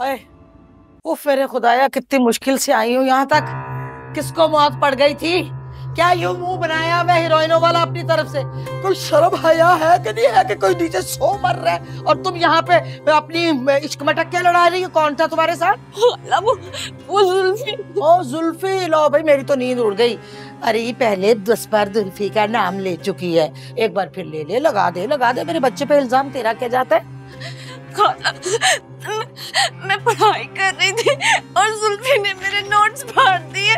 आए वो फेरे खुदाया, कितनी मुश्किल से आई हूँ यहाँ तक। किसको मौत पड़ गई थी? क्या यूं मुंह बनाया मैं हीरोइनों वाला अपनी तरफ से? कोई शर्म हया है कि नहीं है कि कोई नीचे सो मर रहा है और तुम यहाँ पे अपनी इश्क मटक क्या लड़ा रही हो? कौन था तुम्हारे साथ? वो जुल्फी। ओ जुल्फी, लो भाई मेरी तो नींद उड़ गई। अरे ये पहले 10 बार जुल्फी का नाम ले चुकी है, एक बार फिर ले ले। लगा दे मेरे बच्चे पे इल्जाम। तेरा क्या जाता है? मैं पढ़ाई कर रही थी और जुल्फी ने मेरे नोट्स फाड़ दिए।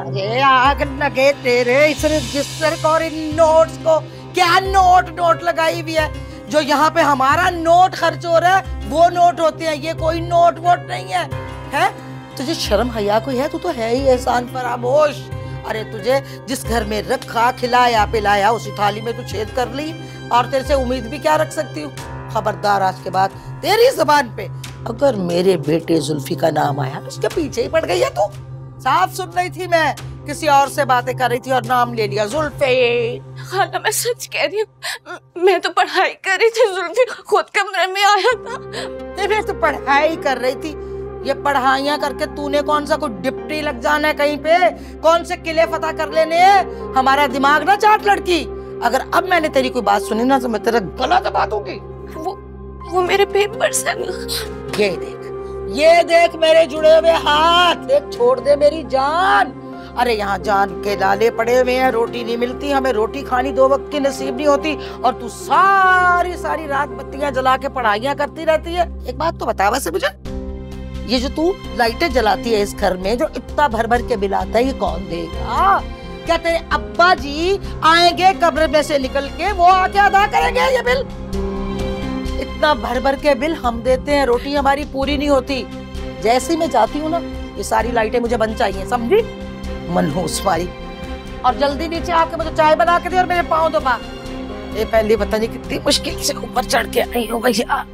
अरे आग लगे तेरे, इसने जिस तरह और इन नोट्स को क्या नोट लगाई हुई है। जो यहाँ पे हमारा नोट खर्च हो रहा है वो नोट होते हैं, ये कोई नोट वोट नहीं है, है? तुझे शर्म हया कोई है? तू तो है ही एहसान फरामोश। अरे तुझे जिस घर में रखा, खिलाया पिलाया, उसी थाली में तू छेद कर ली और तेरे से उम्मीद भी क्या रख सकती हूँ। खबरदार, आज के बाद तेरी जुबान पे अगर मेरे बेटे जुल्फी का नाम आया उसके पीछे ही पड़ गई है तू। साफ सुन रही थी मैं, किसी और से बातें कर रही थी और नाम ले लिया जुल्फी। खाला मैं सच कह रही हूँ, मैं तो पढ़ाई कर रही थी, जुल्फी खुद कमरे में आया था। मैं तो पढ़ाई कर रही थी। ये पढ़ाइयाँ करके तूने कौन सा कोई डिप्टी लग जाना है कहीं पे, कौन से किले फतह कर लेने हैं? हमारा दिमाग ना चाट लड़की। अगर अब मैंने तेरी कोई बात सुनी ना तो मैं तेरा गला दबा दूंगी। वो मेरे पेपर से। ये देख मेरे जुड़े हुए हाथ, देख छोड़ दे मेरी जान। अरे यहाँ जान के लाले पड़े हुए हैं, रोटी नहीं मिलती हमें, रोटी खानी 2 वक्त की नसीब नहीं होती और तू सारी रात बत्तियां जला के पढ़ाइयाँ करती रहती है। एक बात तो बता वैसे मुझे, ये जो तू लाइटें जलाती है इस घर में, जो इतना भर भर के बिल आता है, ये कौन देगा? क्या तेरे अब्बा जी आएंगे कब्र में से निकल के, वो आके अदा करेंगे ये बिल? इतना भर भर के बिल हम देते हैं, रोटी हमारी पूरी नहीं होती। जैसे मैं जाती हूँ ना, ये सारी लाइटें मुझे बंद चाहिए, समझी? मनहूस वाली। और जल्दी नीचे आके मुझे चाय बना के दे और मेरे पाँव दबा। ये पहले पता नहीं कितनी मुश्किल से ऊपर चढ़ के आई होगा।